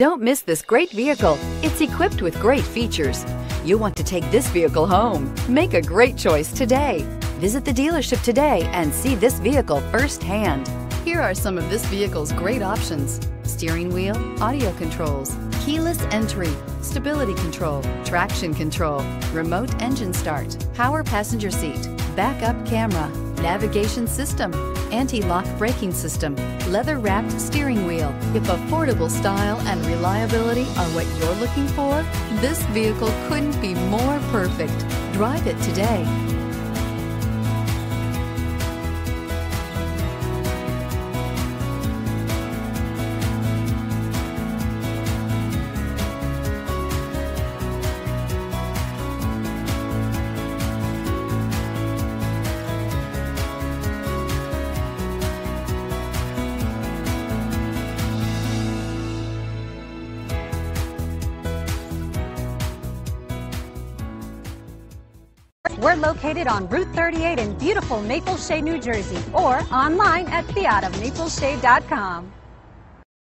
Don't miss this great vehicle. It's equipped with great features. You'll want to take this vehicle home. Make a great choice today. Visit the dealership today and see this vehicle firsthand. Here are some of this vehicle's great options: steering wheel audio controls, keyless entry, stability control, traction control, remote engine start, power passenger seat, backup camera, navigation system, anti-lock braking system, leather-wrapped steering wheel. If affordable style and reliability are what you're looking for, this vehicle couldn't be more perfect. Drive it today. We're located on Route 38 in beautiful Maple Shade, New Jersey, or online at fiatofmapleshade.com.